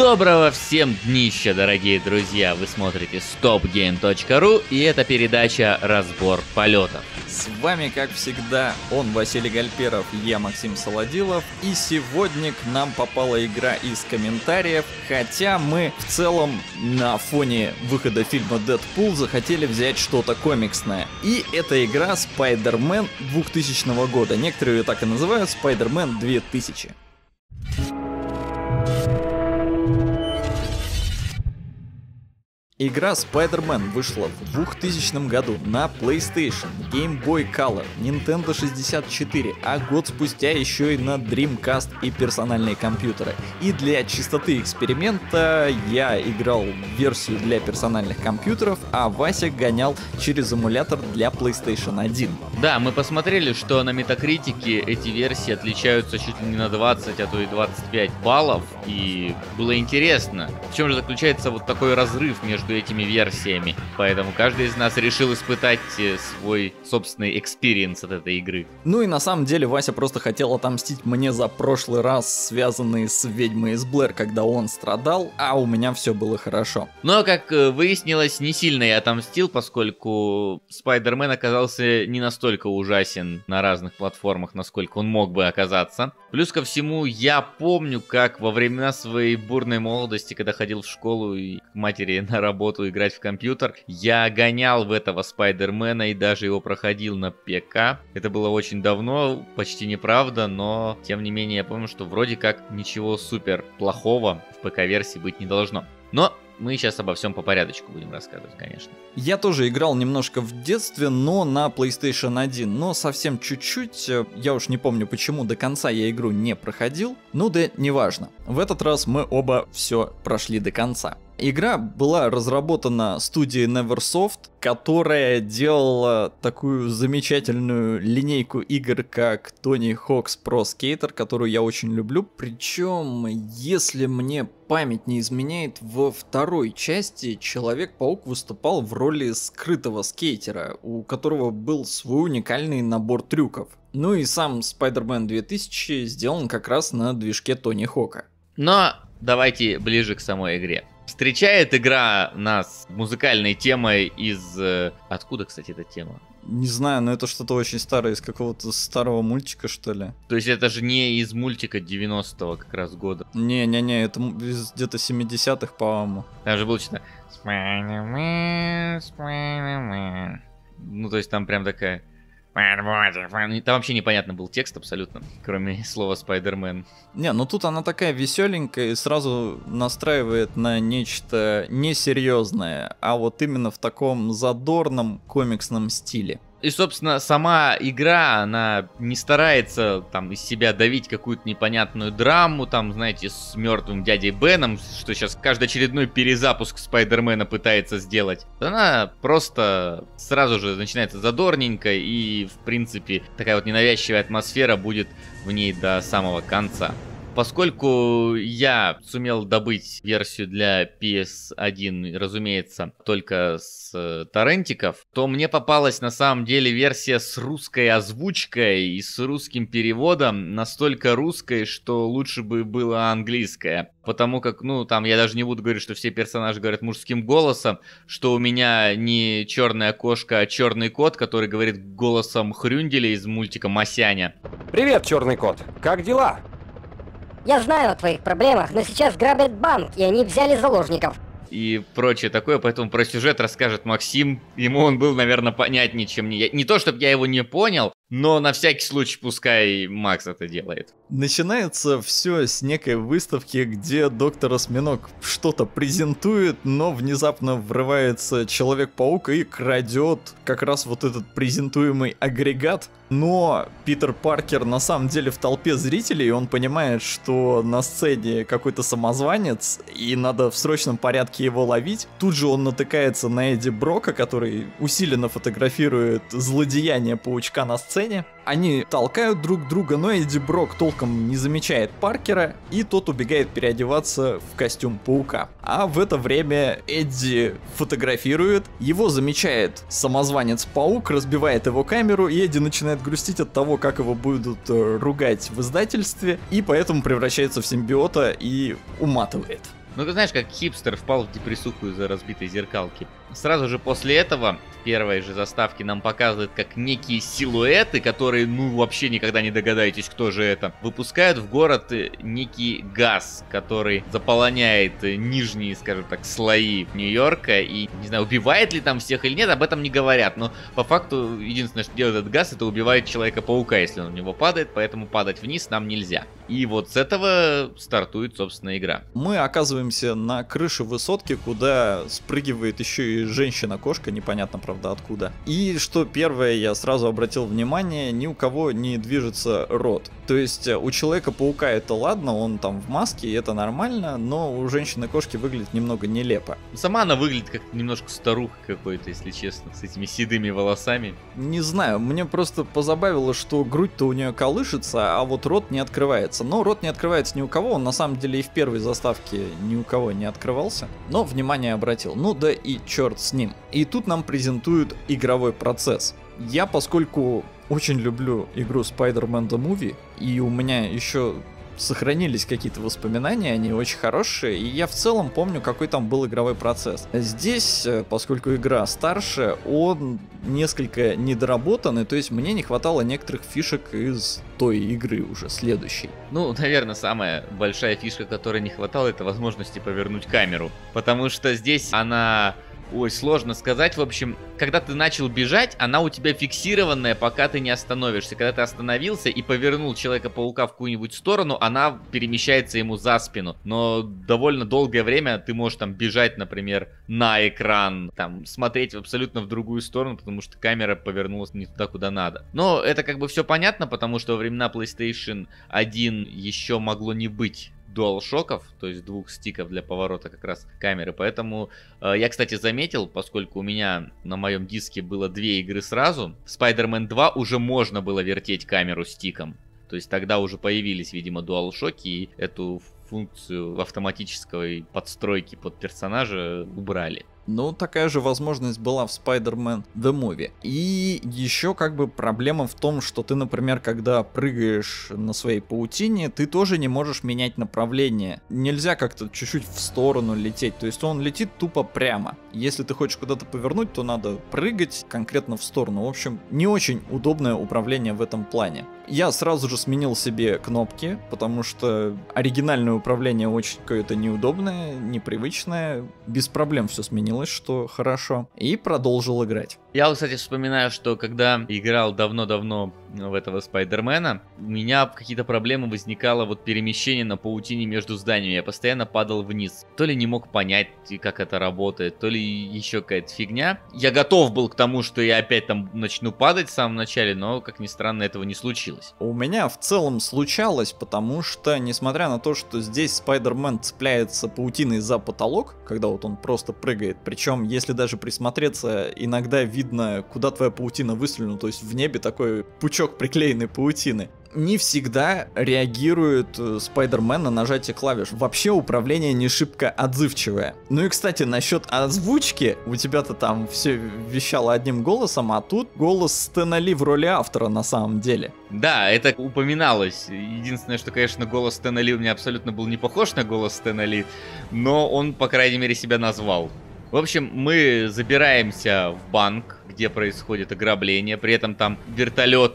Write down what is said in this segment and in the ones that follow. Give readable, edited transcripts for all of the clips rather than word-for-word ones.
Доброго всем днища, дорогие друзья! Вы смотрите StopGame.ru, и это передача «Разбор полетов». С вами, как всегда, он, Василий Гальперов, я, Максим Солодилов. И сегодня к нам попала игра из комментариев, хотя мы в целом на фоне выхода фильма «Дэдпул» захотели взять что-то комиксное. И это игра Spider-Man 2000 года. Некоторые ее так и называют Spider-Man 2000. Игра Spider-Man вышла в 2000 году на PlayStation, Game Boy Color, Nintendo 64, а год спустя еще и на Dreamcast и персональные компьютеры. И для чистоты эксперимента я играл в версию для персональных компьютеров, а Вася гонял через эмулятор для PlayStation 1. Да, мы посмотрели, что на Metacritic эти версии отличаются чуть ли не на 20, а то и 25 баллов, и было интересно, в чем же заключается вот такой разрыв между этими версиями, поэтому каждый из нас решил испытать свой собственный экспириенс от этой игры. Ну и на самом деле Вася просто хотел отомстить мне за прошлый раз, связанный с «Ведьмой из Блэр», когда он страдал, а у меня все было хорошо. Но, как выяснилось, не сильно я отомстил, поскольку Spider-Man оказался не настолько ужасен на разных платформах, насколько он мог бы оказаться. Плюс ко всему, я помню, как во времена своей бурной молодости, когда ходил в школу и к матери на работу играть в компьютер, я гонял в этого Спайдермена и даже его проходил на ПК. Это было очень давно, почти неправда, но тем не менее я помню, что вроде как ничего супер плохого в ПК-версии быть не должно. Но мы сейчас обо всем по порядочку будем рассказывать, конечно. Я тоже играл немножко в детстве, но на PlayStation 1, но совсем чуть-чуть, я уж не помню почему, до конца я игру не проходил, ну да неважно. В этот раз мы оба все прошли до конца. Игра была разработана студией Neversoft, которая делала такую замечательную линейку игр, как Tony Hawk's Pro Skater, которую я очень люблю. Причем, если мне память не изменяет, во второй части Человек-паук выступал в роли скрытого скейтера, у которого был свой уникальный набор трюков. Ну и сам Spider-Man 2000 сделан как раз на движке Тони Хока. Но давайте ближе к самой игре. Встречает игра нас музыкальной темой из... Откуда, кстати, эта тема? Не знаю, но это что-то очень старое, из какого-то старого мультика, что ли. То есть это же не из мультика 90-го как раз года? Не-не-не, это из где-то 70-х, по-моему. Там же было что-то... Ну, то есть там прям такая... Там вообще непонятно был текст абсолютно, кроме слова Spider-Man. Не, ну тут она такая веселенькая и сразу настраивает на нечто несерьезное, а вот именно в таком задорном комиксном стиле. И, собственно, сама игра, она не старается там из себя давить какую-то непонятную драму, там, знаете, с мертвым дядей Беном, что сейчас каждый очередной перезапуск Спайдермена пытается сделать. Она просто сразу же начинается задорненько, и, в принципе, такая вот ненавязчивая атмосфера будет в ней до самого конца. Поскольку я сумел добыть версию для PS1, разумеется, только с торрентиков, то мне попалась на самом деле версия с русской озвучкой и с русским переводом, настолько русской, что лучше бы было английское. Потому как, ну, там я даже не буду говорить, что все персонажи говорят мужским голосом, что у меня не черная кошка, а черный кот, который говорит голосом Хрюнделя из мультика «Масяня». Привет, черный кот, как дела? Я знаю о твоих проблемах, но сейчас грабят банк, и они взяли заложников. И прочее такое, поэтому про сюжет расскажет Максим. Ему он был, наверное, понятнее, чем мне. Не то, чтобы я его не понял, но на всякий случай пускай Макс это делает. Начинается все с некой выставки, где доктор Осьминог что-то презентует, но внезапно врывается Человек-паук и крадет как раз вот этот презентуемый агрегат. Но Питер Паркер на самом деле в толпе зрителей, он понимает, что на сцене какой-то самозванец, и надо в срочном порядке его ловить. Тут же он натыкается на Эдди Брока, который усиленно фотографирует злодеяние паучка на сцене. Они толкают друг друга, но Эдди Брок толком не замечает Паркера, и тот убегает переодеваться в костюм паука. А в это время Эдди фотографирует, его замечает самозванец-паук, разбивает его камеру, и Эдди начинает грустить от того, как его будут ругать в издательстве, и поэтому превращается в симбиота и уматывает. Ну, ты знаешь, как хипстер впал в депрессуху из-за разбитой зеркалки. Сразу же после этого, в первой же заставке нам показывают, как некие силуэты, которые, ну, вообще никогда не догадаетесь, кто же это, выпускают в город некий газ, который заполоняет нижние, скажем так, слои Нью-Йорка. И, не знаю, убивает ли там всех или нет, об этом не говорят. Но, по факту, единственное, что делает этот газ, это убивает Человека-паука, если он в него падает. Поэтому падать вниз нам нельзя. И вот с этого стартует, собственно, игра. Мы оказываемся на крыше высотки, куда спрыгивает еще и женщина-кошка, непонятно, правда, откуда. И что первое, я сразу обратил внимание, ни у кого не движется рот. То есть у Человека-паука это ладно, он там в маске, и это нормально, но у женщины-кошки выглядит немного нелепо. Сама она выглядит как немножко старуха какой-то, если честно, с этими седыми волосами. Не знаю, мне просто позабавило, что грудь-то у нее колышется, а вот рот не открывается. Но рот не открывается ни у кого, он на самом деле и в первой заставке ни у кого не открывался, но внимание обратил. Ну да и черт с ним. И тут нам презентуют игровой процесс. Я, поскольку очень люблю игру Spider-Man The Movie, и у меня еще сохранились какие-то воспоминания, они очень хорошие, и я в целом помню, какой там был игровой процесс. Здесь, поскольку игра старше, он несколько недоработанный, то есть мне не хватало некоторых фишек из той игры уже следующей. Ну, наверное, самая большая фишка, которой не хватало, это возможности повернуть камеру, потому что здесь она... Ой, сложно сказать, в общем, когда ты начал бежать, она у тебя фиксированная, пока ты не остановишься. Когда ты остановился и повернул Человека-паука в какую-нибудь сторону, она перемещается ему за спину. Но довольно долгое время ты можешь там бежать, например, на экран, там смотреть абсолютно в другую сторону, потому что камера повернулась не туда, куда надо. Но это как бы все понятно, потому что во времена PlayStation 1 еще могло не быть дуал-шоков, то есть двух стиков для поворота как раз камеры. Поэтому я, кстати, заметил, поскольку у меня на моем диске было две игры сразу, в Spider-Man 2 уже можно было вертеть камеру стиком. То есть тогда уже появились, видимо, дуал-шоки, и эту функцию автоматической подстройки под персонажа убрали. Ну, такая же возможность была в Spider-Man The Movie. И еще как бы проблема в том, что ты, например, когда прыгаешь на своей паутине, ты тоже не можешь менять направление. Нельзя как-то чуть-чуть в сторону лететь, то есть он летит тупо прямо. Если ты хочешь куда-то повернуть, то надо прыгать конкретно в сторону. В общем, не очень удобное управление в этом плане. Я сразу же сменил себе кнопки, потому что оригинальное управление очень какое-то неудобное, непривычное. Без проблем все сменилось, что хорошо. И продолжил играть. Я, кстати, вспоминаю, что когда играл давно-давно в этого Спайдермена, у меня какие-то проблемы возникало вот перемещение на паутине между зданиями. Я постоянно падал вниз. То ли не мог понять, как это работает, то ли еще какая-то фигня. Я готов был к тому, что я опять там начну падать в самом начале, но, как ни странно, этого не случилось. У меня в целом случалось, потому что, несмотря на то, что здесь Спайдермен цепляется паутиной за потолок, когда вот он просто прыгает, причем, если даже присмотреться, иногда видно, куда твоя паутина выстрелена, то есть в небе такой пучок приклеенной паутины. Не всегда реагирует Спайдермен на нажатие клавиш. Вообще управление не шибко отзывчивое. Ну и, кстати, насчет озвучки. У тебя-то там все вещало одним голосом, а тут голос Стэна Ли в роли автора на самом деле. Да, это упоминалось. Единственное, что, конечно, голос Стэна Ли у меня абсолютно был не похож на голос Стэна Ли, но он, по крайней мере, себя назвал. В общем, мы забираемся в банк, где происходит ограбление. При этом там вертолет...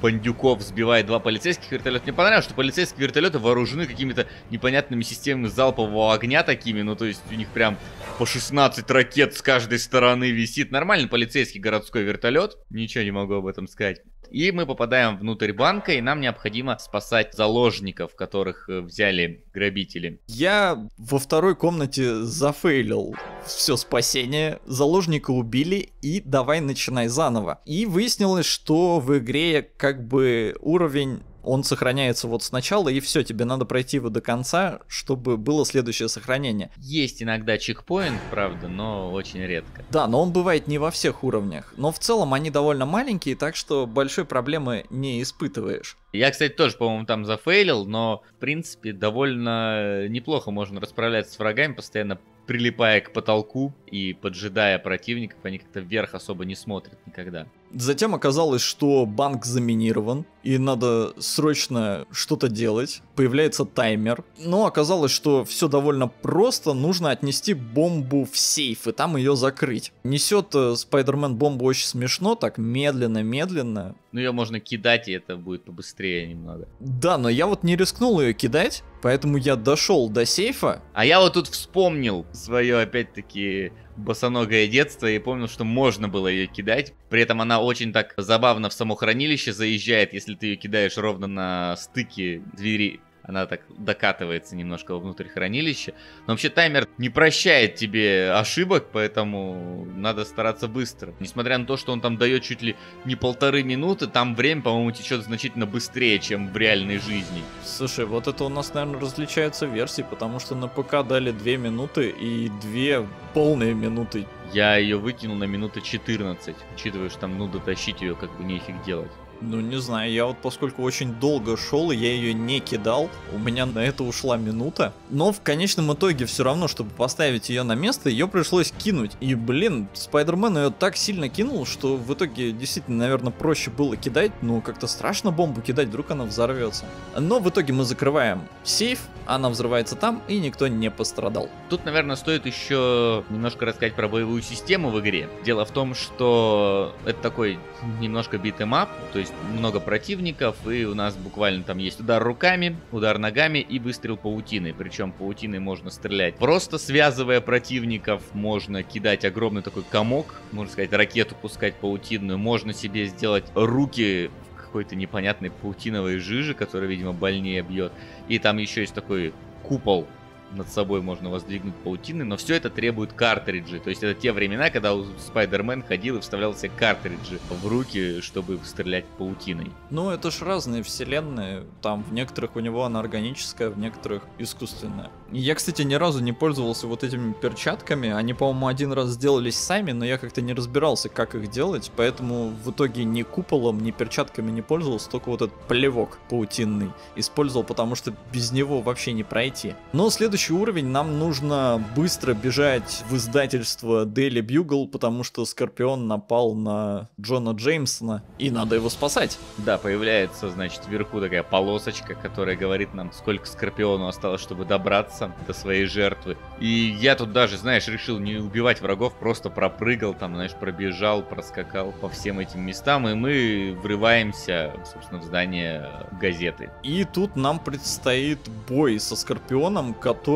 бандюков сбивает два полицейских вертолета. Мне понравилось, что полицейские вертолеты вооружены какими-то непонятными системами залпового огня такими, ну то есть у них прям по 16 ракет с каждой стороны висит. Нормальный полицейский городской вертолет, ничего не могу об этом сказать. И мы попадаем внутрь банка, и нам необходимо спасать заложников, которых взяли грабители. Я во второй комнате зафейлил все спасение, заложника убили, и давай начинай заново. И выяснилось, что в игре как бы уровень... Он сохраняется вот сначала, и все, тебе надо пройти его до конца, чтобы было следующее сохранение. Есть иногда чекпоинт, правда, но очень редко. Да, но он бывает не во всех уровнях. Но в целом они довольно маленькие, так что большой проблемы не испытываешь. Я, кстати, тоже, по-моему, там зафейлил, но, в принципе, довольно неплохо можно расправляться с врагами, постоянно прилипая к потолку и поджидая противников, они как-то вверх особо не смотрят никогда. Затем оказалось, что банк заминирован, и надо срочно что-то делать. Появляется таймер. Но оказалось, что все довольно просто. Нужно отнести бомбу в сейф и там ее закрыть. Несет Спайдермен бомбу очень смешно, так медленно-медленно. Ну ее можно кидать, и это будет побыстрее немного. Да, но я вот не рискнул ее кидать, поэтому я дошел до сейфа. А я вот тут вспомнил свое, опять-таки, босоногое детство и помнил, что можно было ее кидать. При этом она очень так забавно в само хранилище заезжает. Если ты ее кидаешь ровно на стыке двери, она так докатывается немножко внутрь хранилища. Но вообще таймер не прощает тебе ошибок, поэтому надо стараться быстро. Несмотря на то, что он там дает чуть ли не 1,5 минуты, там время, по-моему, течет значительно быстрее, чем в реальной жизни. Слушай, вот это у нас, наверное, различаются версии, потому что на ПК дали 2 минуты и 2 полные минуты. Я ее выкинул на минуты 14, учитывая, что там, ну, дотащить ее как бы нефиг делать. Ну, не знаю, я вот поскольку очень долго шел, и я ее не кидал, у меня на это ушла минута. Но в конечном итоге все равно, чтобы поставить ее на место, ее пришлось кинуть. И, блин, Спайдермен ее так сильно кинул, что в итоге действительно, наверное, проще было кидать, но как-то страшно бомбу кидать, вдруг она взорвется. Но в итоге мы закрываем сейф, она взрывается там, и никто не пострадал. Тут, наверное, стоит еще немножко рассказать про боевую систему в игре. Дело в том, что это такой немножко битэмап, то есть много противников, и у нас буквально там есть удар руками, удар ногами и выстрел паутины. Причем паутиной можно стрелять просто связывая противников, можно кидать огромный такой комок, можно сказать, ракету пускать паутинную, можно себе сделать руки какой-то непонятной паутиновой жижи, которая, видимо, больнее бьет. И там еще есть такой купол, над собой можно воздвигнуть паутины, но все это требует картриджи. То есть это те времена, когда Спайдермен ходил и вставлял себе картриджи в руки, чтобы стрелять паутиной. Ну это ж разные вселенные, там в некоторых у него она органическая, в некоторых искусственная. Я, кстати, ни разу не пользовался вот этими перчатками, они, по-моему, один раз сделались сами, но я как-то не разбирался, как их делать, поэтому в итоге ни куполом, ни перчатками не пользовался, только вот этот плевок паутинный использовал, потому что без него вообще не пройти. Но следующий уровень, нам нужно быстро бежать в издательство Дэйли Бьюгл, потому что Скорпион напал на Джона Джеймсона, и надо его спасать. Да, появляется, значит, вверху такая полосочка, которая говорит нам, сколько Скорпиону осталось, чтобы добраться до своей жертвы. И я тут даже, знаешь, решил не убивать врагов, просто пропрыгал там, знаешь, пробежал, проскакал по всем этим местам, и мы врываемся, собственно, в здание газеты. И тут нам предстоит бой со Скорпионом, который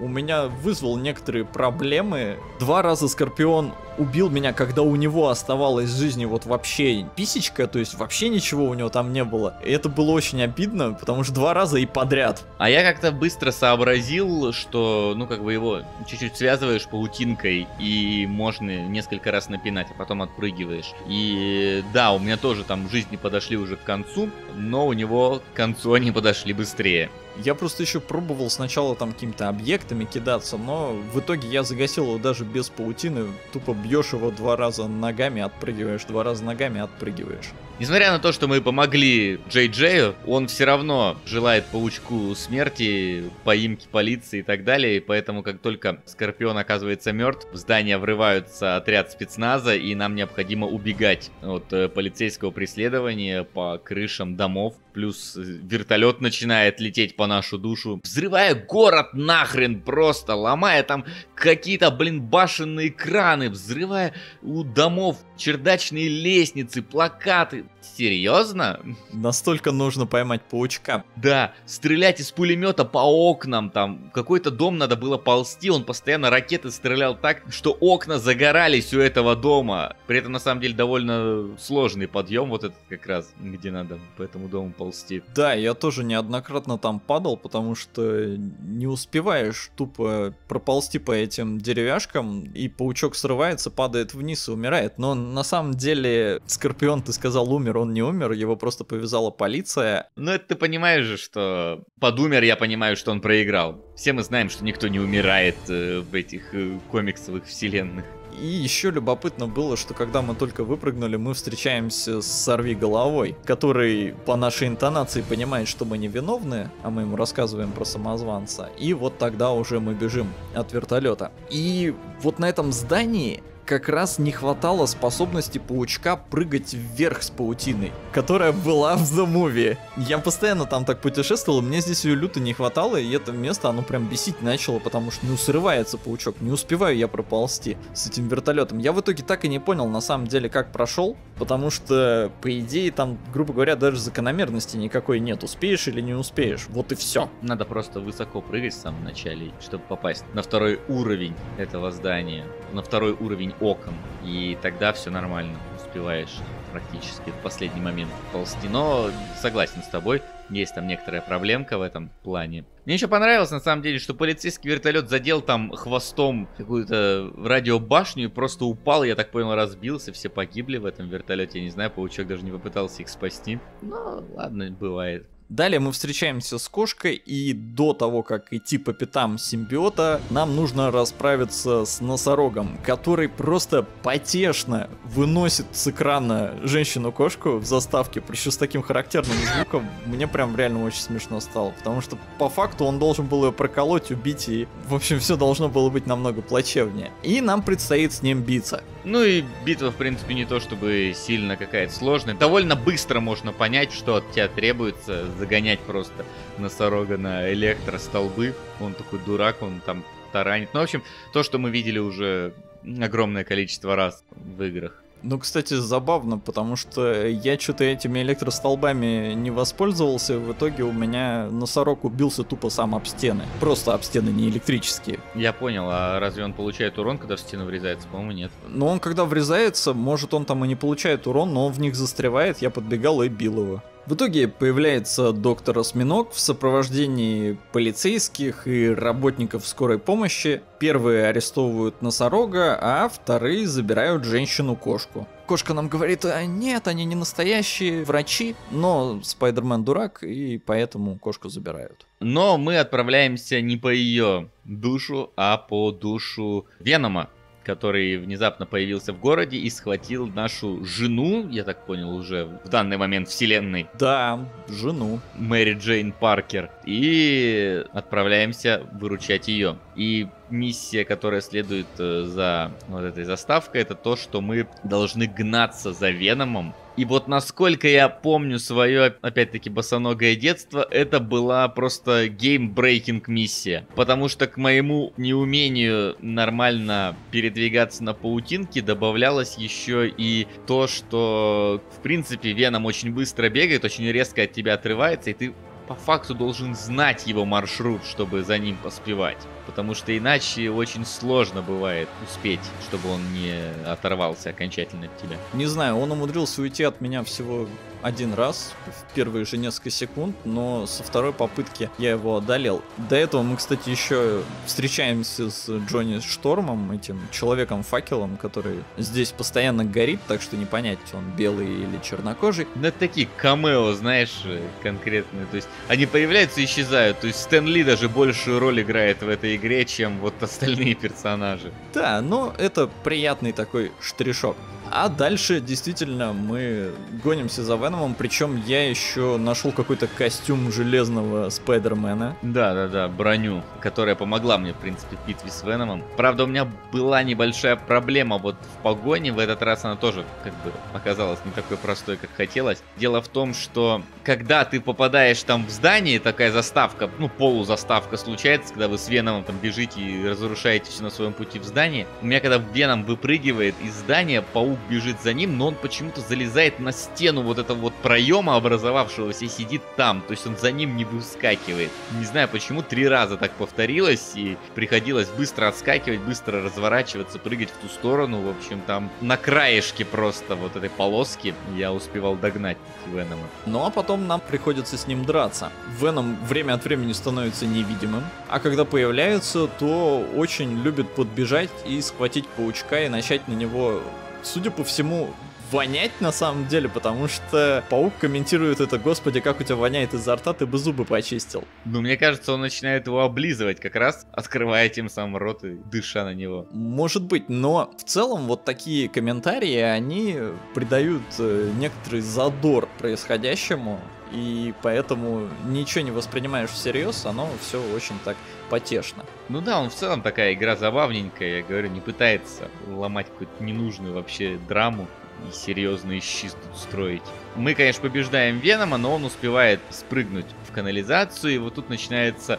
у меня вызвал некоторые проблемы. 2 раза Скорпион убил меня, когда у него оставалась в жизни вот вообще писечка, то есть вообще ничего у него там не было. И это было очень обидно, потому что 2 раза и подряд. А я как-то быстро сообразил, что, ну, как бы его чуть-чуть связываешь паутинкой, и можно несколько раз напинать, а потом отпрыгиваешь. И да, у меня тоже там жизни подошли уже к концу, но у него к концу они подошли быстрее. Я просто еще пробовал сначала там какими-то объектами кидаться, но в итоге я загасил его даже без паутины, тупо бьешь его 2 раза ногами, отпрыгиваешь, 2 раза ногами, отпрыгиваешь. Несмотря на то, что мы помогли Джей Джею, он все равно желает паучку смерти, поимки полиции и так далее, и поэтому как только Скорпион оказывается мертв, в здание врываются отряд спецназа, и нам необходимо убегать от полицейского преследования по крышам домов, плюс вертолет начинает лететь по нашу душу, взрывая город нахрен просто, ломая там какие-то, блин, башенные краны, взрывая у домов чердачные лестницы, плакаты. Серьезно? Настолько нужно поймать паучка. Да, стрелять из пулемета по окнам, там, какой-то дом надо было ползти, он постоянно ракеты стрелял так, что окна загорались у этого дома. При этом, на самом деле, довольно сложный подъем, вот этот как раз, где надо по этому дому ползти. Да, я тоже неоднократно там падал, потому что не успеваешь тупо проползти по этим деревяшкам, и паучок срывается, падает вниз и умирает. Но на самом деле, Скорпион, ты сказал, умер. Он не умер, его просто повязала полиция. Ну это ты понимаешь же, что под умер я понимаю, что он проиграл. Все мы знаем, что никто не умирает в этих комиксовых вселенных. И еще любопытно было, что когда мы только выпрыгнули, мы встречаемся с Орви Головой, который по нашей интонации понимает, что мы невиновны, а мы ему рассказываем про самозванца. И вот тогда уже мы бежим от вертолета. И вот на этом здании как раз не хватало способности паучка прыгать вверх с паутиной, которая была в The Movie. Я постоянно там так путешествовал, мне здесь ее люто не хватало, и это место, оно прям бесить начало, потому что ну срывается паучок, не успеваю я проползти с этим вертолетом. Я в итоге так и не понял, на самом деле, как прошел, потому что, по идее, там, грубо говоря, даже закономерности никакой нет, успеешь или не успеешь, вот и все. Надо просто высоко прыгать в самом начале, чтобы попасть на второй уровень этого здания, на второй уровень окон, и тогда все нормально, успеваешь практически в последний момент ползти. Но согласен с тобой, есть там некоторая проблемка в этом плане. Мне еще понравилось, на самом деле, что полицейский вертолет задел там хвостом какую-то радиобашню и просто упал, я так понял, разбился, все погибли в этом вертолете, я не знаю, паучок даже не попытался их спасти. Ну, ладно, бывает. Далее мы встречаемся с кошкой, и до того, как идти по пятам симбиота, нам нужно расправиться с носорогом, который просто потешно выносит с экрана женщину-кошку в заставке, еще с таким характерным звуком. Мне прям реально очень смешно стало, потому что по факту он должен был ее проколоть, убить, и в общем все должно было быть намного плачевнее. И нам предстоит с ним биться. Ну и битва, в принципе, не то чтобы сильно какая-то сложная. Довольно быстро можно понять, что от тебя требуется. Загонять просто носорога на электростолбы. Он такой дурак, он там таранит. Ну, в общем, то, что мы видели уже огромное количество раз в играх. Ну, кстати, забавно, потому что я что-то этими электростолбами не воспользовался, в итоге у меня носорог убился тупо сам об стены. Просто об стены, не электрические. Я понял, а разве он получает урон, когда в стену врезается? По-моему, нет. Ну, он когда врезается, может, он там и не получает урон, но он в них застревает, я подбегал и бил его. В итоге появляется доктор Осьминог в сопровождении полицейских и работников скорой помощи. Первые арестовывают носорога, а вторые забирают женщину-кошку. Кошка нам говорит: а нет, они не настоящие врачи, но Спайдермен дурак, и поэтому кошку забирают. Но мы отправляемся не по ее душу, а по душу Венома, который внезапно появился в городе и схватил нашу жену, я так понял, уже в данный момент вселенной. Да, жену. Мэри Джейн Паркер. И отправляемся выручать ее. И миссия, которая следует за вот этой заставкой, это то, что мы должны гнаться за Веномом. И вот насколько я помню свое, опять-таки, босоногое детство, это была просто геймбрейкинг миссия. Потому что к моему неумению нормально передвигаться на паутинке добавлялось еще и то, что, в принципе, Веном очень быстро бегает, очень резко от тебя отрывается, и ты по факту должен знать его маршрут, чтобы за ним поспевать. Потому что иначе очень сложно бывает успеть, чтобы он не оторвался окончательно от тебя. Не знаю, он умудрился уйти от меня всего один раз, в первые же несколько секунд, но со второй попытки я его одолел. До этого мы, кстати, еще встречаемся с Джонни Штормом, этим человеком-факелом, который здесь постоянно горит, так что не понять, он белый или чернокожий. Да такие камео, знаешь, конкретные, то есть они появляются и исчезают, то есть Стэн Ли даже большую роль играет в этой игре, чем вот остальные персонажи. Да, но это приятный такой штришок. А дальше действительно мы гонимся за Веномом, причем я еще нашел какой-то костюм железного Спайдермена. Да-да-да, броню, которая помогла мне, в принципе, в битве с Веномом. Правда, у меня была небольшая проблема вот в погоне, в этот раз она тоже как бы оказалась не такой простой, как хотелось. Дело в том, что когда ты попадаешь там в здание, такая заставка, ну полузаставка случается, когда вы с Веномом там бежите и разрушаете все на своем пути в здании. У меня когда Веном выпрыгивает из здания, паук бежит за ним, но он почему-то залезает на стену вот этого вот проема образовавшегося и сидит там, то есть он за ним не выскакивает. Не знаю почему, 3 раза так повторилось, и приходилось быстро отскакивать, быстро разворачиваться, прыгать в ту сторону, в общем, там на краешке просто вот этой полоски я успевал догнать Венома. Ну а потом нам приходится с ним драться. Веном время от времени становится невидимым, а когда появляется, то очень любит подбежать и схватить паучка и начать на него, судя по всему, вонять на самом деле, потому что паук комментирует это: господи, как у тебя воняет изо рта, ты бы зубы почистил. Ну, мне кажется, он начинает его облизывать как раз, открывая тем самым рот и дыша на него. Может быть, но в целом вот такие комментарии, они придают некоторый задор происходящему. и поэтому ничего не воспринимаешь всерьез, оно все очень так потешно. Ну да, он в целом такая игра забавненькая, я говорю, не пытается ломать какую-то ненужную вообще драму и серьезные щи тут строить. Мы, конечно, побеждаем Венома, но он успевает спрыгнуть в канализацию, и вот тут начинается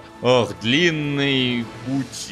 длинный путь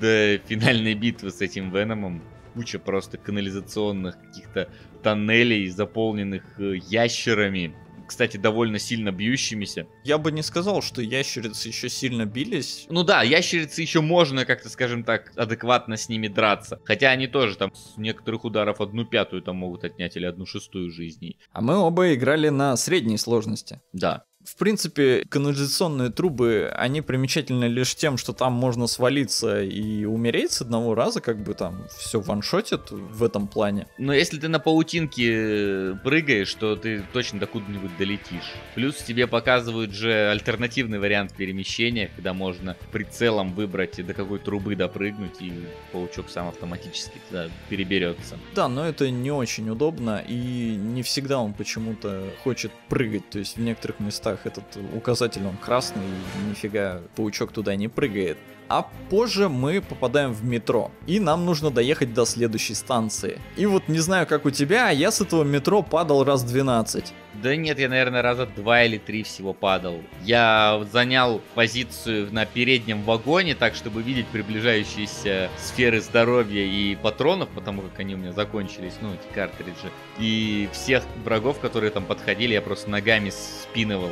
до финальной битвы с этим Веномом. Куча просто канализационных каких-то тоннелей, заполненных ящерами. Кстати, довольно сильно бьющимися. Я бы не сказал, что ящерицы еще сильно бились. Ну да, ящерицы еще можно как-то, скажем так, адекватно с ними драться. Хотя они тоже там с некоторых ударов 1/5 там могут отнять или 1/6 жизней. А мы оба играли на средней сложности. Да. В принципе, канализационные трубы, они примечательны лишь тем, что там можно свалиться и умереть с одного раза, как бы там все ваншотит в этом плане. Но если ты на паутинке прыгаешь, то ты точно докуда-нибудь долетишь. Плюс тебе показывают же альтернативный вариант перемещения, когда можно прицелом выбрать, до какой трубы допрыгнуть, и паучок сам автоматически туда переберется. Да, но это не очень удобно, и не всегда он почему-то хочет прыгать, то есть в некоторых местах этот указатель, он красный, нифига паучок туда не прыгает. А позже мы попадаем в метро, и нам нужно доехать до следующей станции. И вот не знаю, как у тебя, а я с этого метро падал раз 12. Да нет, я, наверное, раза 2 или 3 всего падал. Я занял позицию на переднем вагоне, так, чтобы видеть приближающиеся сферы здоровья и патронов, потому как они у меня закончились, ну, эти картриджи. И всех врагов, которые там подходили, я просто ногами спиновал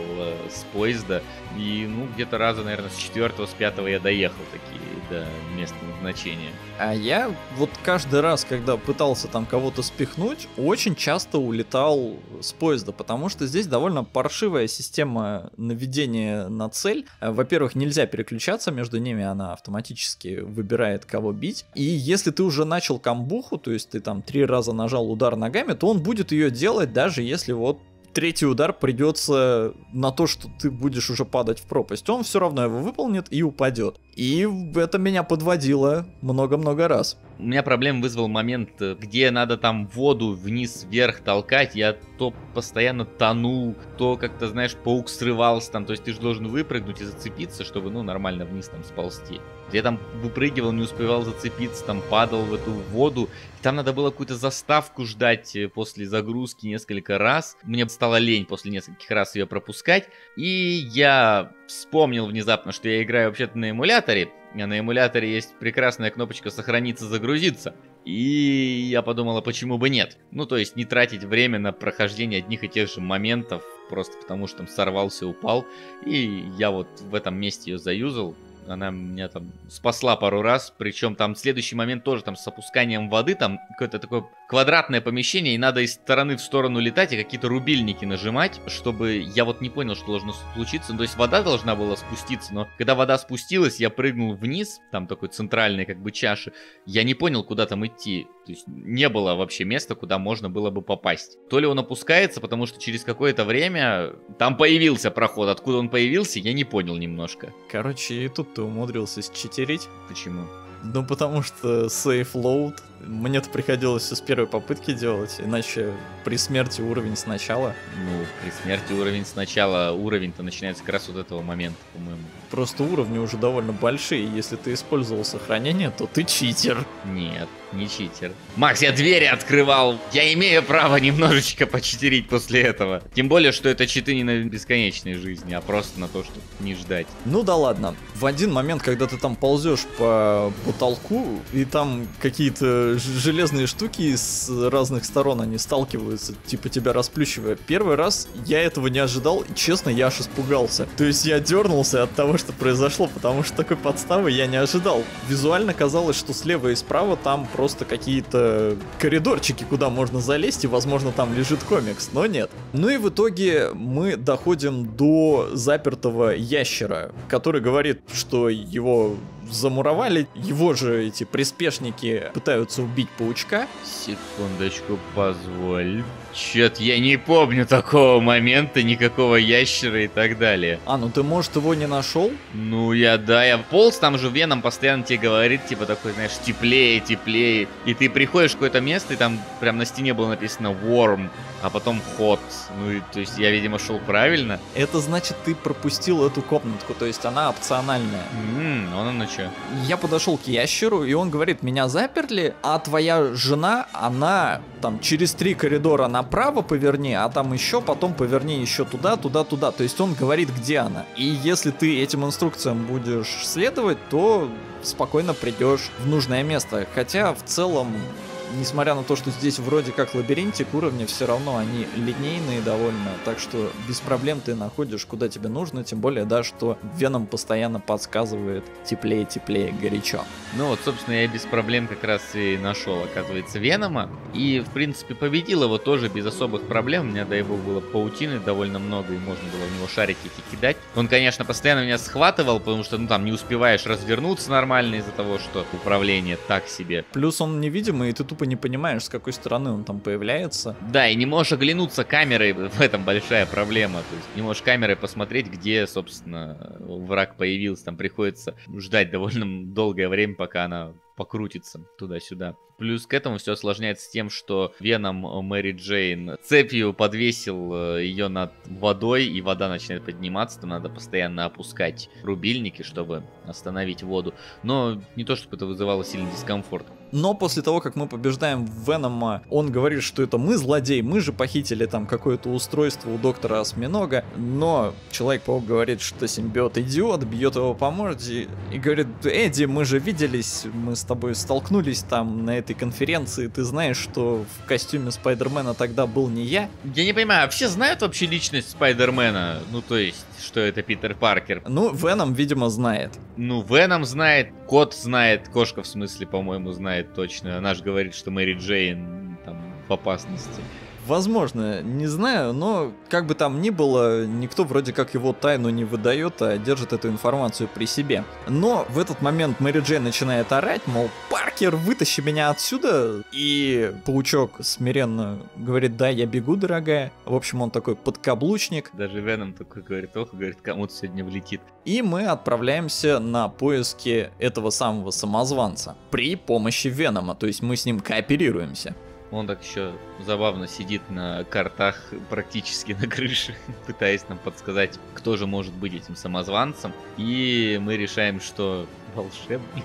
с поезда. И, ну, где-то раза, наверное, с 4-5 я доехал такие до места назначения. А я вот каждый раз, когда пытался там кого-то спихнуть, очень часто улетал с поезда, потому что здесь довольно паршивая система наведения на цель. Во-первых, нельзя переключаться между ними, она автоматически выбирает, кого бить. И если ты уже начал камбуху, то есть ты там 3 раза нажал удар ногами, то он будет ее делать, даже если вот третий удар придется на то, что ты будешь уже падать в пропасть. Он все равно его выполнит и упадет. И это меня подводило много-много раз. У меня проблем вызвал момент, где надо там воду вниз-вверх толкать. Я то постоянно тонул, то как-то, знаешь, паук срывался там. То есть ты же должен выпрыгнуть и зацепиться, чтобы, ну, нормально вниз там сползти. Я там выпрыгивал, не успевал зацепиться, там падал в эту воду. Там надо было какую-то заставку ждать после загрузки несколько раз. Мне стало лень после нескольких раз ее пропускать. И я вспомнил внезапно, что я играю вообще-то на эмуляторе. А на эмуляторе есть прекрасная кнопочка «Сохраниться, загрузиться». И я подумал, а почему бы нет? Ну, то есть не тратить время на прохождение одних и тех же моментов, просто потому что там сорвался, упал. И я вот в этом месте ее заюзал. Она меня там спасла пару раз, причем там следующий момент тоже там с опусканием воды, там какое-то такое квадратное помещение, и надо из стороны в сторону летать и какие-то рубильники нажимать, чтобы я вот не понял, что должно случиться. Ну, то есть вода должна была спуститься, но когда вода спустилась, я прыгнул вниз, там такой центральной как бы чаши, я не понял, куда там идти. То есть не было вообще места, куда можно было бы попасть. То ли он опускается, потому что через какое-то время там появился проход. Откуда он появился, я не понял немножко. Короче, и тут ты умудрился считерить. Почему? Ну, потому что сейф лоуд. Мне-то приходилось все с первой попытки делать, иначе при смерти уровень сначала. Ну, при смерти уровень сначала, уровень-то начинается как раз вот этого момента, по-моему. Просто уровни уже довольно большие, если ты использовал сохранение, то ты читер. Нет, не читер. Макс, я двери открывал, я имею право немножечко почитерить после этого. Тем более, что это читы не на бесконечной жизни, а просто на то, чтобы не ждать. Ну да ладно, в один момент, когда ты там ползешь по потолку, и там какие-то железные штуки с разных сторон, они сталкиваются, типа тебя расплющивая. Первый раз я этого не ожидал, и честно, я аж испугался. То есть я дернулся от того, что произошло, потому что такой подставы я не ожидал. Визуально казалось, что слева и справа там просто какие-то коридорчики, куда можно залезть, и, возможно, там лежит комикс, но нет. Ну и в итоге мы доходим до запертого ящера, который говорит, что его замуровали. Его же эти приспешники пытаются убить паучка. Секундочку, позволь. Чё-то я не помню такого момента, никакого ящера и так далее. А, ну ты, может, его не нашел? Ну, я полз, там же Веном постоянно тебе говорит, типа, такой, знаешь, теплее, теплее. И ты приходишь в какое-то место, и там прям на стене было написано warm, а потом hot. Ну, и, то есть я, видимо, шел правильно. Это значит, ты пропустил эту комнатку, то есть она опциональная. Ну чё? Я подошел к ящеру, и он говорит, меня заперли, а твоя жена, она там через 3 коридора направо поверни, а там еще, потом поверни еще туда, туда, туда. То есть он говорит, где она. И если ты этим инструкциям будешь следовать, то спокойно придешь в нужное место. Хотя в целом, несмотря на то, что здесь вроде как лабиринтик, уровни все равно они линейные довольно, так что без проблем ты находишь, куда тебе нужно, тем более, да, что Веном постоянно подсказывает теплее, теплее, горячо. Ну вот, собственно, я без проблем как раз и нашел, оказывается, Венома, и, в принципе, победил его тоже без особых проблем, у меня до его было паутины довольно много, и можно было в него шарики эти кидать. Он, конечно, постоянно меня схватывал, потому что, ну, там, не успеваешь развернуться нормально из-за того, что управление так себе. Плюс он невидимый, и ты тупо не понимаешь, с какой стороны он там появляется. Да, и не можешь оглянуться камерой, в этом большая проблема. То есть не можешь камерой посмотреть, где, собственно, враг появился. Там приходится ждать довольно долгое время, пока она покрутится туда-сюда. Плюс к этому все осложняется тем, что Веном Мэри Джейн цепью подвесил ее над водой, и вода начинает подниматься, то надо постоянно опускать рубильники, чтобы остановить воду. Но не то, чтобы это вызывало сильный дискомфорт. Но после того, как мы побеждаем Венома, он говорит, что это мы злодей, мы же похитили там какое-то устройство у доктора Осьминога, но Человек-паук говорит, что симбиот идиот, бьет его по морде и говорит, Эдди, мы же виделись, мы с тобой столкнулись там на этой конференции, ты знаешь, что в костюме Спайдермена тогда был не я. Я не понимаю, вообще знают вообще личность Спайдермена, ну то есть, что это Питер Паркер? Ну, Веном, видимо, знает. Ну, Веном знает, кот знает, кошка в смысле, по-моему, знает. Точно. Она же говорит, что Мэри Джейн там в опасности. Возможно, не знаю, но как бы там ни было, никто вроде как его тайну не выдает, а держит эту информацию при себе. Но в этот момент Мэри Джейн начинает орать, мол, Паркер, вытащи меня отсюда. И паучок смиренно говорит, да, я бегу, дорогая. В общем, он такой подкаблучник. Даже Веном такой говорит, ох, говорит, кому-то сегодня влетит. И мы отправляемся на поиски этого самого самозванца при помощи Венома, то есть мы с ним кооперируемся. Он так еще забавно сидит на картах, практически на крыше, пытаясь нам подсказать, кто же может быть этим самозванцем. И мы решаем, что волшебник...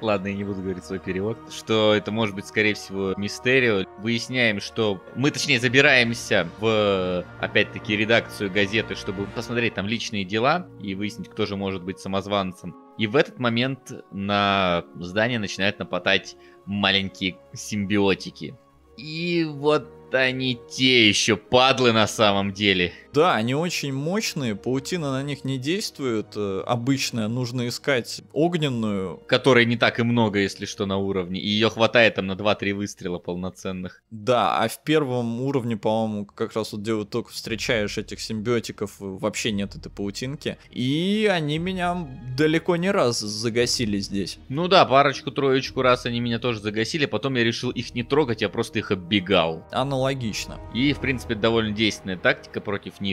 Ладно, я не буду говорить свой перевод. Что это может быть, скорее всего, Мистерио. Выясняем, что мы, точнее, забираемся в, опять-таки, редакцию газеты, чтобы посмотреть там личные дела и выяснить, кто же может быть самозванцем. И в этот момент на здание начинают нападать маленькие симбиотики. И вот они те еще падлы на самом деле. Да, они очень мощные, паутина на них не действует, обычная, нужно искать огненную. Которой не так и много, если что, на уровне, и ее хватает там на 2-3 выстрела полноценных. Да, а в первом уровне, по-моему, как раз вот где вот только встречаешь этих симбиотиков, вообще нет этой паутинки, и они меня далеко не раз загасили здесь. Ну да, парочку-троечку раз они меня тоже загасили, потом я решил их не трогать, я просто их оббегал. Аналогично. И, в принципе, довольно действенная тактика против них.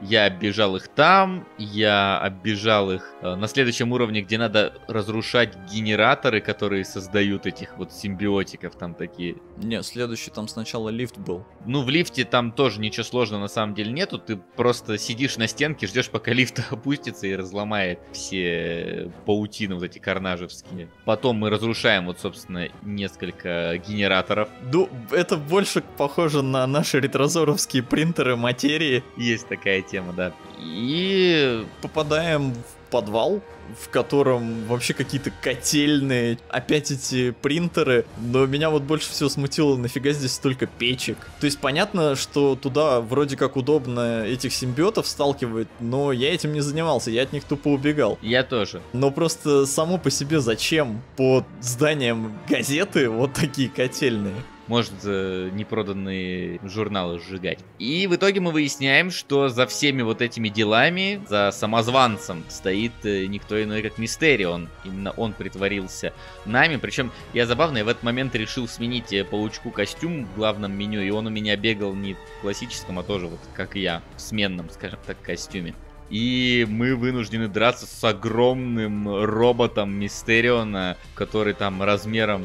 Я оббежал их там, я оббежал их на следующем уровне, где надо разрушать генераторы, которые создают этих вот симбиотиков там такие. Не, следующий там сначала лифт был. Ну, в лифте там тоже ничего сложного на самом деле нету, ты просто сидишь на стенке, ждешь, пока лифт опустится и разломает все паутины вот эти карнажевские. Потом мы разрушаем вот, собственно, несколько генераторов. Ну, это больше похоже на наши ретрозоровские принтеры материи. Есть такая тема, да. И попадаем в подвал, в котором вообще какие-то котельные, опять эти принтеры, но меня вот больше всего смутило, нафига здесь столько печек. То есть понятно, что туда вроде как удобно этих симбиотов сталкивать, но я этим не занимался, я от них тупо убегал. Я тоже. Но просто само по себе зачем под зданием газеты вот такие котельные? может непроданные журналы сжигать. И в итоге мы выясняем, что за всеми вот этими делами, за самозванцем стоит никто иной, как Мистерион. Именно он притворился нами. Причем я забавно, я в этот момент решил сменить паучку костюм в главном меню, и он у меня бегал не в классическом, а тоже вот как и я, в сменном, скажем так, костюме. И мы вынуждены драться с огромным роботом Мистериона, который там размером,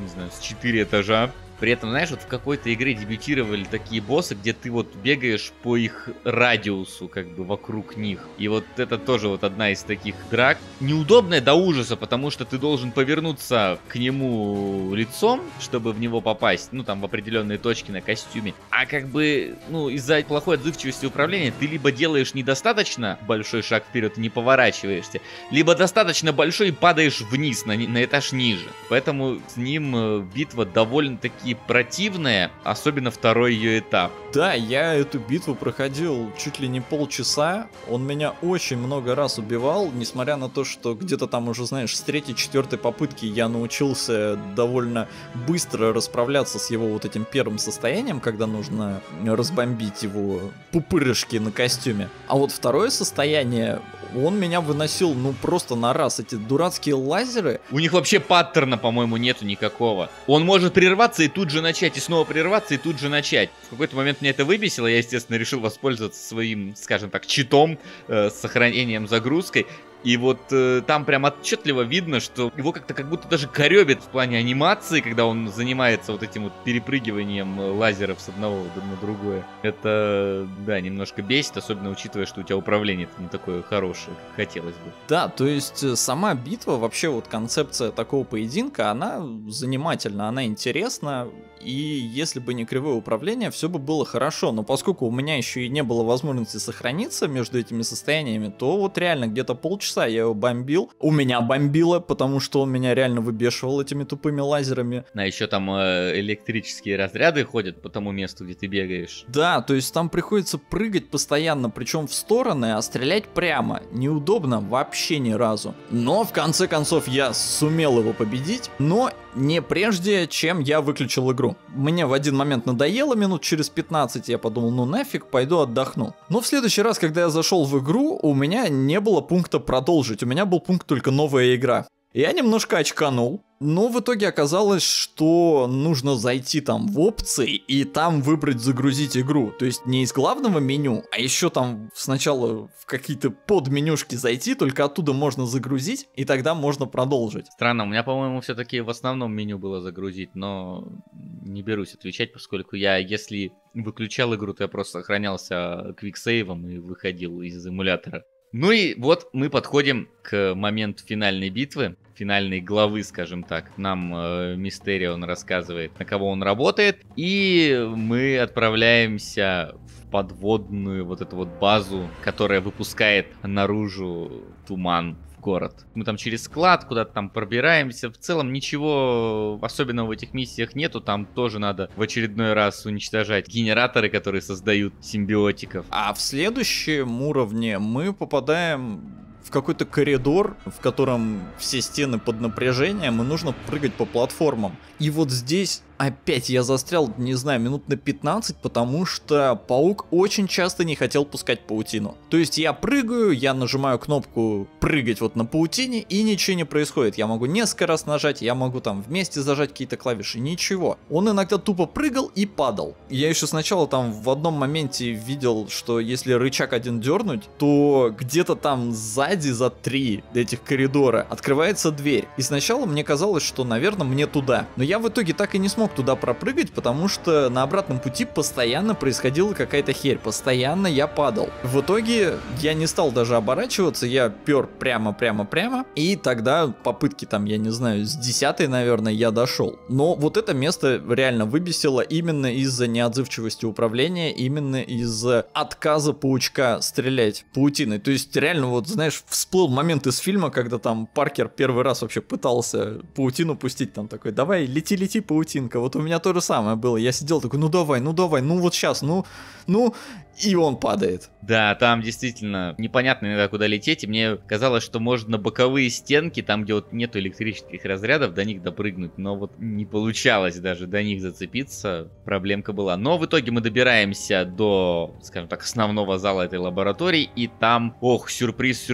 не знаю, с 4 этажа. При этом, знаешь, вот в какой-то игре дебютировали такие боссы, где ты вот бегаешь по их радиусу, как бы вокруг них. И вот это тоже вот одна из таких драк. Неудобная до ужаса, потому что ты должен повернуться к нему лицом, чтобы в него попасть, ну там в определенные точки на костюме. А как бы, ну из-за плохой отзывчивости управления ты либо делаешь недостаточно большой шаг вперед и не поворачиваешься, либо достаточно большой и падаешь вниз, на этаж ниже. Поэтому с ним битва довольно-таки противная, особенно второй ее этап. Да, я эту битву проходил чуть ли не полчаса, он меня очень много раз убивал, несмотря на то, что где-то там уже, знаешь, с третьей-четвертой попытки я научился довольно быстро расправляться с его вот этим первым состоянием, когда нужно разбомбить его пупырышки на костюме. А вот второе состояние, он меня выносил, ну, просто на раз. Эти дурацкие лазеры. У них вообще паттерна, по-моему, нету никакого. Он может прерваться и тут же начать, и снова прерваться, и тут же начать. В какой-то момент меня это выбесило. Я, естественно, решил воспользоваться своим, скажем так, читом, с сохранением загрузкой. И вот там прям отчетливо видно, что его как-то как будто даже корёбит в плане анимации, когда он занимается вот этим вот перепрыгиванием лазеров с одного на другое. Это, да, немножко бесит, особенно учитывая, что у тебя управление не такое хорошее, как хотелось бы. Да, то есть сама битва, вообще вот концепция такого поединка, она занимательна, она интересна, и если бы не кривое управление, все бы было хорошо. Но поскольку у меня еще и не было возможности сохраниться между этими состояниями, то вот реально где-то полчаса я его бомбил. У меня бомбило, потому что он меня реально выбешивал этими тупыми лазерами. А еще там электрические разряды ходят по тому месту, где ты бегаешь. Да, то есть там приходится прыгать постоянно, причем в стороны, а стрелять прямо. Неудобно вообще ни разу. Но в конце концов я сумел его победить, но не прежде, чем я выключил игру. Мне в один момент надоело, минут через 15 я подумал, ну нафиг, пойду отдохну. Но в следующий раз, когда я зашел в игру, у меня не было пункта продолжить, у меня был пункт только новая игра. Я немножко очканул, но в итоге оказалось, что нужно зайти там в опции и там выбрать загрузить игру. То есть не из главного меню, а еще там сначала в какие-то подменюшки зайти, только оттуда можно загрузить, и тогда можно продолжить. Странно, у меня, по-моему, все-таки в основном меню было загрузить, но не берусь отвечать, поскольку я, если выключал игру, то я просто сохранялся квиксейвом и выходил из эмулятора. Ну и вот мы подходим к моменту финальной битвы, финальной главы, скажем так. Нам Мистерион рассказывает, на кого он работает, и мы отправляемся в подводную вот эту вот базу, которая выпускает наружу туман в город. Мы там через склад куда-то там пробираемся. В целом ничего особенного в этих миссиях нету. Там тоже надо в очередной раз уничтожать генераторы, которые создают симбиотиков. А в следующем уровне мы попадаем в какой-то коридор, в котором все стены под напряжением, и нужно прыгать по платформам. И вот здесь опять я застрял, не знаю, минут на 15, потому что паук очень часто не хотел пускать паутину. То есть я прыгаю, я нажимаю кнопку «прыгать» вот на паутине, и ничего не происходит. Я могу несколько раз нажать, я могу там вместе зажать какие-то клавиши, ничего. Он иногда тупо прыгал и падал. Я еще сначала там в одном моменте видел, что если рычаг один дернуть, то где-то там сзади за 3 этих коридора открывается дверь. И сначала мне казалось, что, наверное, мне туда. Но я в итоге так и не смог туда пропрыгать, потому что на обратном пути постоянно происходила какая-то херь, постоянно я падал. В итоге я не стал даже оборачиваться, я пер прямо, и тогда попытки там, я не знаю, с 10-й, наверное, я дошел. Но вот это место реально выбесило именно из-за неотзывчивости управления, именно из-за отказа паучка стрелять паутиной. То есть реально вот, знаешь, всплыл момент из фильма, когда там Паркер первый раз вообще пытался паутину пустить, там такой, давай, лети, паутинка. Вот у меня то же самое было, я сидел такой, ну давай, ну вот сейчас, ну, и он падает. Да, там действительно непонятно иногда куда лететь, и мне казалось, что можно боковые стенки, там где вот нету электрических разрядов, до них допрыгнуть, но вот не получалось даже до них зацепиться, проблемка была. Но в итоге мы добираемся до, скажем так, основного зала этой лаборатории, и там, ох, сюрприз,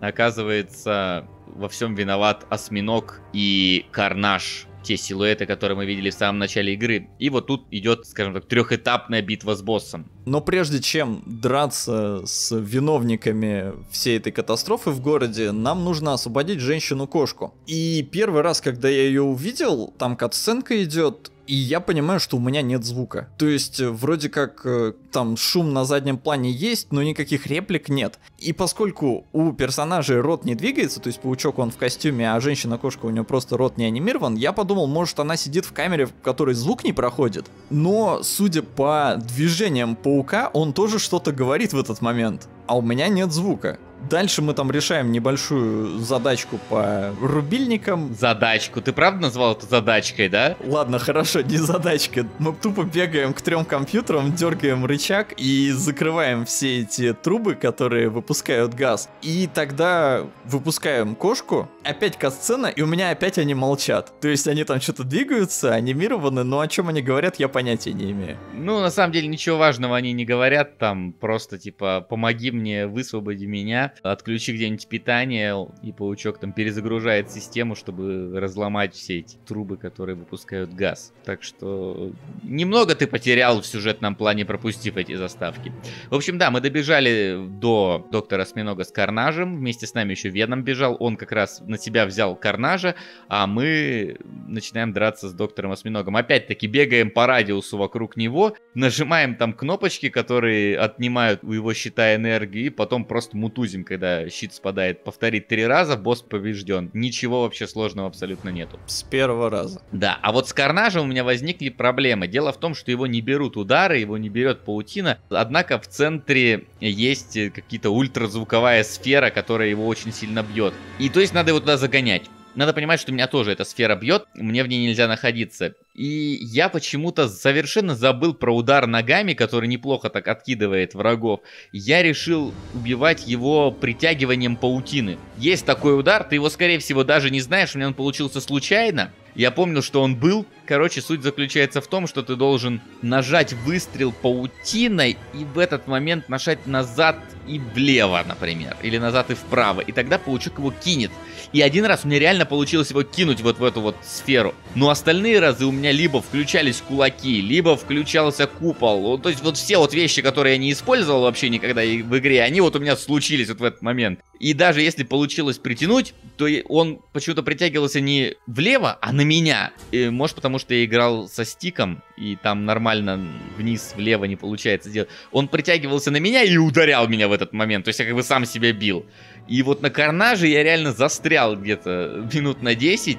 оказывается, во всем виноват осьминог и Карнаж. Те силуэты, которые мы видели в самом начале игры. И вот тут идет, скажем так, трехэтапная битва с боссом. Но прежде чем драться с виновниками всей этой катастрофы в городе, нам нужно освободить женщину-кошку. И первый раз, когда я ее увидел, там катсценка идет, и я понимаю, что у меня нет звука. То есть, вроде как, там шум на заднем плане есть, но никаких реплик нет. И поскольку у персонажей рот не двигается, то есть паучок он в костюме, а женщина-кошка у нее просто рот не анимирован, я подумал, может, она сидит в камере, в которой звук не проходит. Но, судя по движениям паука, он тоже что-то говорит в этот момент, а у меня нет звука. Дальше мы там решаем небольшую задачку по рубильникам. Задачку? Ты правда назвал это задачкой, да? Ладно, хорошо, не задачка. Мы тупо бегаем к трем компьютерам, дергаем рычаг и закрываем все эти трубы, которые выпускают газ. И тогда выпускаем кошку, опять катсцена, и у меня опять они молчат. То есть они там что-то двигаются, анимированы, но о чем они говорят, я понятия не имею. Ну, на самом деле, ничего важного они не говорят, там просто типа «помоги мне, высвободи меня». Отключи где-нибудь питание, и паучок там перезагружает систему, чтобы разломать все эти трубы, которые выпускают газ. Так что немного ты потерял в сюжетном плане, пропустив эти заставки. В общем, да, мы добежали до доктора Осьминога с Карнажем. Вместе с нами еще Веном бежал. Он как раз на себя взял Карнажа, а мы начинаем драться с доктором Осьминогом. Опять-таки бегаем по радиусу вокруг него, нажимаем там кнопочки, которые отнимают у его щита энергии, и потом просто мутузим, когда щит спадает. Повторить 3 раза, босс побежден. Ничего вообще сложного абсолютно нету. С первого раза. Да, а вот с Карнажем у меня возникли проблемы. Дело в том, что его не берут удары, его не берет паутина. Однако в центре есть какие-то ультразвуковая сфера, которая его очень сильно бьет. И то есть надо его туда загонять. Надо понимать, что меня тоже эта сфера бьет, мне в ней нельзя находиться. И я почему-то совершенно забыл про удар ногами, который неплохо так откидывает врагов. Я решил убивать его притягиванием паутины. Есть такой удар, ты его, скорее всего, даже не знаешь, у меня он получился случайно. Я помню, что он был. Короче, суть заключается в том, что ты должен нажать выстрел паутиной и в этот момент нажать назад и влево, например. Или назад и вправо. И тогда паучок его кинет. И один раз у меня реально получилось его кинуть вот в эту вот сферу. Но остальные разы у меня либо включались кулаки, либо включался купол. То есть вот все вот вещи, которые я не использовал вообще никогда в игре, они вот у меня случились вот в этот момент. И даже если получилось притянуть, то он почему-то притягивался не влево, а на меня. И, может, потому что я играл со стиком, и там нормально вниз-влево не получается делать. Он притягивался на меня и ударял меня в этот момент. То есть я как бы сам себя бил. И вот на Карнаже я реально застрял где-то минут на 10.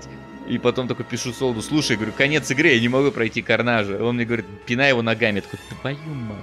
И потом такой пишу Солоду: слушай, говорю, конец игры, я не могу пройти Карнажа. Он мне говорит: пинай его ногами. Я такой: твою мать.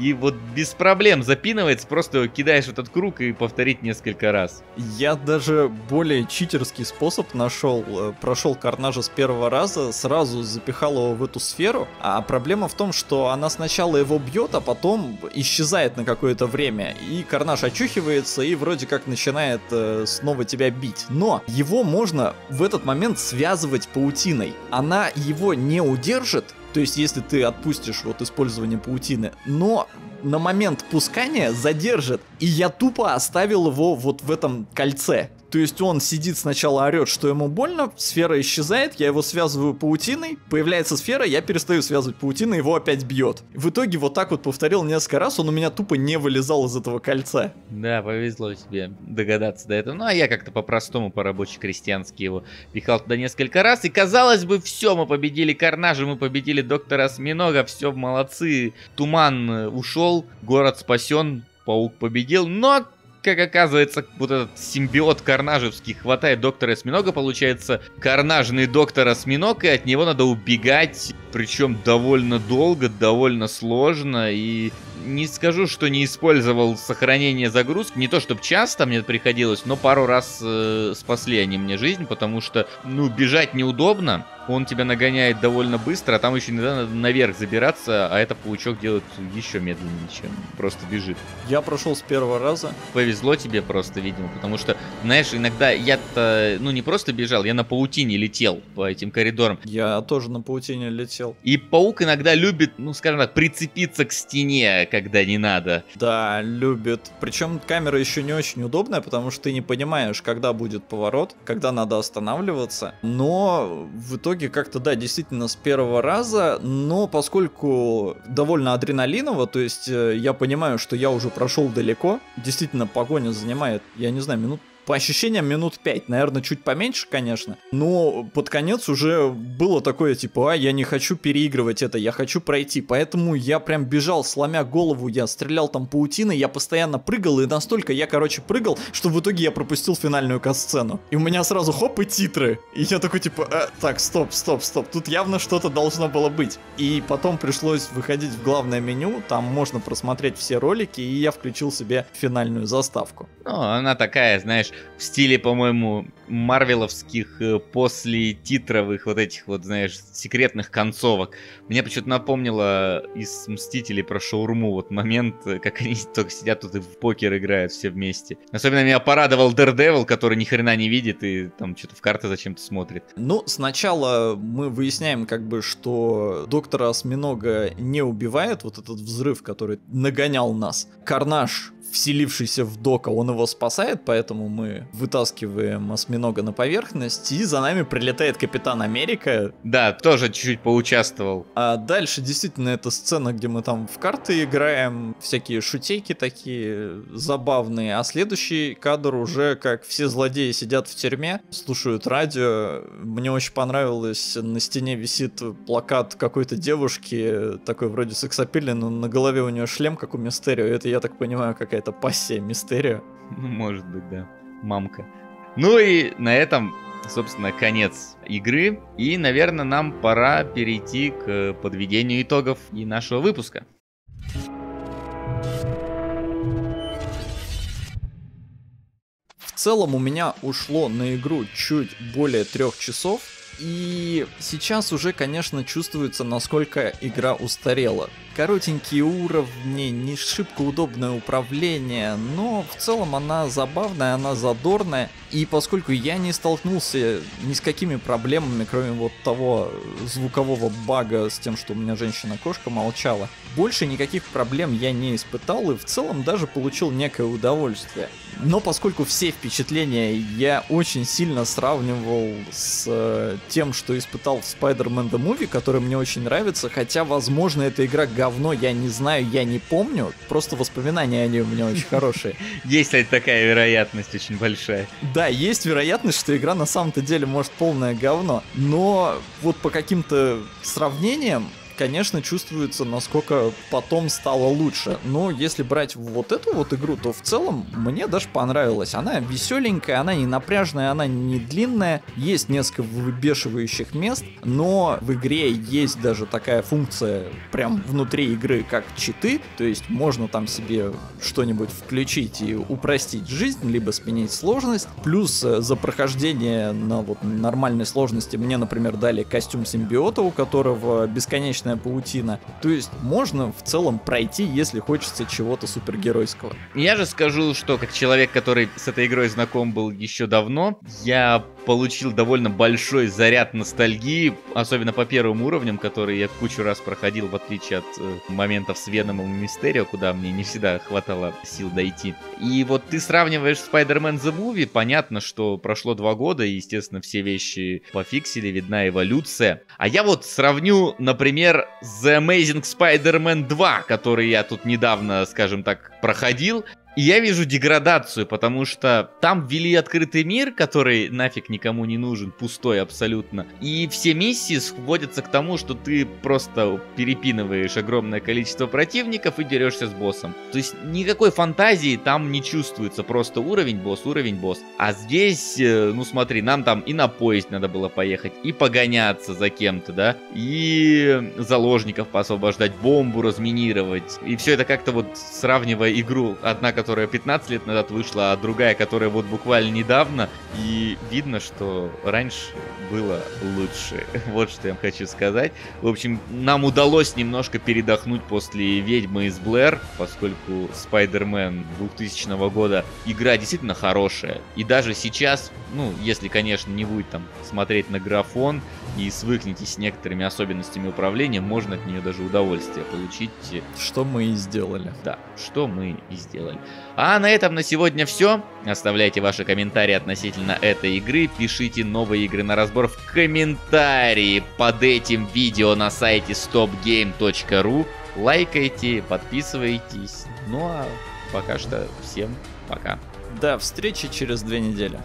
И вот без проблем запинывается, просто кидаешь этот круг и повторить несколько раз. Я даже более читерский способ нашел. Прошел Карнажа с первого раза, сразу запихал его в эту сферу. А проблема в том, что она сначала его бьет, а потом исчезает на какое-то время. И Карнаж очухивается и вроде как начинает снова тебя бить. Но его можно в этот момент связывать паутиной. Она его не удержит. То есть, если ты отпустишь вот использование паутины, но на момент пускания задержит. И я тупо оставил его вот в этом кольце. То есть он сидит, сначала орет, что ему больно, сфера исчезает, я его связываю паутиной, появляется сфера, я перестаю связывать паутиной, его опять бьет. В итоге вот так вот повторил несколько раз, он у меня тупо не вылезал из этого кольца. Да, повезло тебе догадаться до этого. Ну а я как-то по-простому, по-рабоче-крестьянски его пихал туда несколько раз, и казалось бы, все, мы победили Карнажа, мы победили доктора Осьминога, все, молодцы, туман ушел, город спасен, паук победил, но... Как оказывается, вот этот симбиот карнажевский хватает доктора Осьминога, получается карнажный доктор Осьминог, и от него надо убегать, причем довольно долго, довольно сложно, и не скажу, что не использовал сохранение загрузки. Не то, чтобы часто мне приходилось, но пару раз спасли они мне жизнь, потому что, ну, бежать неудобно. Он тебя нагоняет довольно быстро, а там еще иногда надо наверх забираться, а это паучок делает еще медленнее, чем просто бежит. Я прошел с первого раза. Повезло тебе просто, видимо, потому что, знаешь, иногда я-то, ну, не просто бежал, я на паутине летел по этим коридорам. Я тоже на паутине летел. И паук иногда любит, ну, скажем так, прицепиться к стене, когда не надо. Да, любит. Причем камера еще не очень удобная, потому что ты не понимаешь, когда будет поворот, когда надо останавливаться, но в итоге как-то, да, действительно с первого раза, но поскольку довольно адреналиново, то есть я понимаю, что я уже прошел далеко, действительно погоня занимает, я не знаю, минут, по ощущениям, минут 5, наверное, чуть поменьше, конечно, но под конец уже было такое, типа, а, я не хочу переигрывать это, я хочу пройти, поэтому я прям бежал, сломя голову, я стрелял там паутиной, я постоянно прыгал, и настолько я, короче, прыгал, что в итоге я пропустил финальную кат-сцену, и у меня сразу хоп и титры, и я такой, типа, так, стоп, тут явно что-то должно было быть, и потом пришлось выходить в главное меню, там можно просмотреть все ролики, и я включил себе финальную заставку. Ну, она такая, знаешь, в стиле, по-моему, марвеловских после титровых вот этих вот, знаешь, секретных концовок. Мне почему-то напомнило из «Мстителей» про шаурму вот момент, как они только сидят тут и в покер играют все вместе. Особенно меня порадовал Дэрдевил, который ни хрена не видит и там что-то в карты зачем-то смотрит. Ну, сначала мы выясняем, как бы, что доктора Осьминога не убивает вот этот взрыв, который нагонял нас. Карнаж, вселившийся в Дока, он его спасает, поэтому мы вытаскиваем осьминога на поверхность, и за нами прилетает Капитан Америка. Да, тоже чуть-чуть поучаствовал. А дальше действительно эта сцена, где мы там в карты играем, всякие шутейки такие забавные, а следующий кадр уже как все злодеи сидят в тюрьме, слушают радио. Мне очень понравилось, на стене висит плакат какой-то девушки, такой вроде сексапильный, но на голове у нее шлем, как у Мистерио, это, я так понимаю, какая-то пассия Мистерио. Ну, может быть, да. Мамка. Ну и на этом, собственно, конец игры. И, наверное, нам пора перейти к подведению итогов и нашего выпуска. В целом у меня ушло на игру чуть более 3 часов. И сейчас уже, конечно, чувствуется, насколько игра устарела. Коротенькие уровни, не шибко удобное управление, но в целом она забавная, она задорная. И поскольку я не столкнулся ни с какими проблемами, кроме вот того звукового бага с тем, что у меня женщина-кошка молчала, больше никаких проблем я не испытал и в целом даже получил некое удовольствие. Но поскольку все впечатления я очень сильно сравнивал с тем, что испытал в Spider-Man The Movie, который мне очень нравится, хотя, возможно, эта игра говно, я не знаю, я не помню, просто воспоминания о ней у меня очень хорошие. Есть ли такая вероятность очень большая? Да, есть вероятность, что игра на самом-то деле может полное говно, но вот по каким-то сравнениям, конечно, чувствуется, насколько потом стало лучше. Но если брать вот эту вот игру, то в целом мне даже понравилась. Она веселенькая, она не напряжная, она не длинная. Есть несколько выбешивающих мест, но в игре есть даже такая функция прям внутри игры, как читы. То есть можно там себе что-нибудь включить и упростить жизнь, либо сменить сложность. Плюс за прохождение на вот нормальной сложности мне, например, дали костюм симбиота, у которого бесконечная паутина. То есть можно в целом пройти, если хочется чего-то супергеройского. Я же скажу, что как человек, который с этой игрой знаком был еще давно, я получил довольно большой заряд ностальгии, особенно по первым уровням, которые я кучу раз проходил, в отличие от моментов с Веномом и Мистерио, куда мне не всегда хватало сил дойти. И вот ты сравниваешь Spider-Man The Movie, понятно, что прошло 2 года, и, естественно, все вещи пофиксили, видна эволюция. А я вот сравню, например, The Amazing Spider-Man 2, который я тут недавно, скажем так, проходил. И я вижу деградацию, потому что там ввели открытый мир, который нафиг никому не нужен, пустой абсолютно. И все миссии сводятся к тому, что ты просто перепинываешь огромное количество противников и дерешься с боссом. То есть никакой фантазии там не чувствуется, просто уровень босс. А здесь, ну смотри, нам там и на поезд надо было поехать, и погоняться за кем-то, да, и заложников поосвобождать, бомбу разминировать. И все это как-то вот сравнивая игру, однако, которая 15 лет назад вышла, а другая, которая вот буквально недавно. И видно, что раньше было лучше. Вот что я вам хочу сказать. В общем, нам удалось немножко передохнуть после «Ведьмы из Блэр», поскольку Spider-Man 2000 года игра действительно хорошая. И даже сейчас, ну, если, конечно, не будет там смотреть на графон и свыкнетесь с некоторыми особенностями управления, можно от нее даже удовольствие получить. Что мы и сделали. Да, что мы и сделали. А на этом на сегодня все. Оставляйте ваши комментарии относительно этой игры. Пишите новые игры на разбор в комментарии под этим видео на сайте StopGame.ru. Лайкайте, подписывайтесь. Ну а пока что всем пока. До встречи через 2 недели.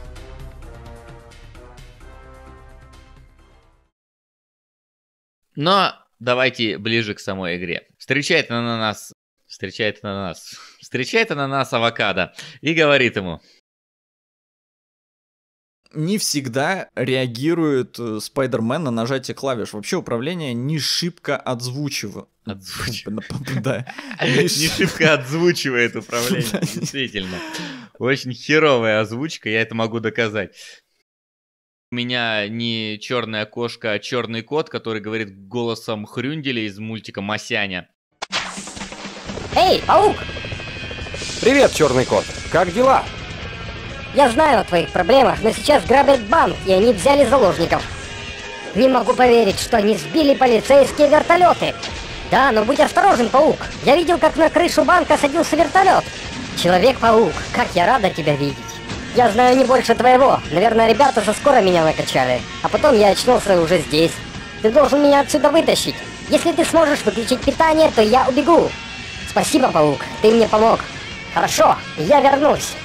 Но давайте ближе к самой игре. Встречает ананас авокадо и говорит ему. Не всегда реагирует Спайдермен на нажатие клавиш. Вообще управление не шибко отзвучивает. Не шибко отзвучивает управление, действительно. Очень херовая озвучка, я это могу доказать. У меня не черная кошка, а черный кот, который говорит голосом Хрюнделя из мультика «Масяня». Эй, паук! Привет, черный кот! Как дела? Я знаю о твоих проблемах, но сейчас грабят банк, и они взяли заложников. Не могу поверить, что они сбили полицейские вертолеты. Да, но будь осторожен, паук. Я видел, как на крышу банка садился вертолет. Человек-паук, как я рада тебя видеть. Я знаю не больше твоего. Наверное, ребята со скоро меня накачали. А потом я очнулся уже здесь. Ты должен меня отсюда вытащить. Если ты сможешь выключить питание, то я убегу. Спасибо, паук, ты мне помог. Хорошо, я вернусь.